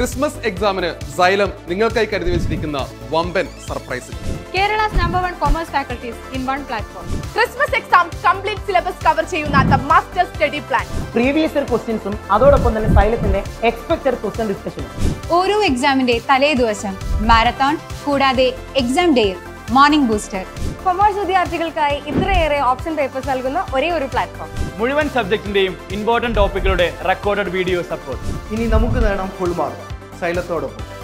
Christmas examiner Xylem ningalkkai karuthi vechirikkunna vamben surprise. Kerala's #1 commerce faculties in one platform. Christmas exam complete syllabus cover cheyuna the master study plan. Previous year questions um adodoppam thanne Xyleminte expected question discussion. Oru exam inde thale divasam marathon koodade exam day morning booster. Commerce vidyarthikalkkayi ithreyere option papers alguna ore oru platform. Muluvan subject indeyum important topic recorded video support. Ini namukku nadanam full mark. Xylemthodoppu.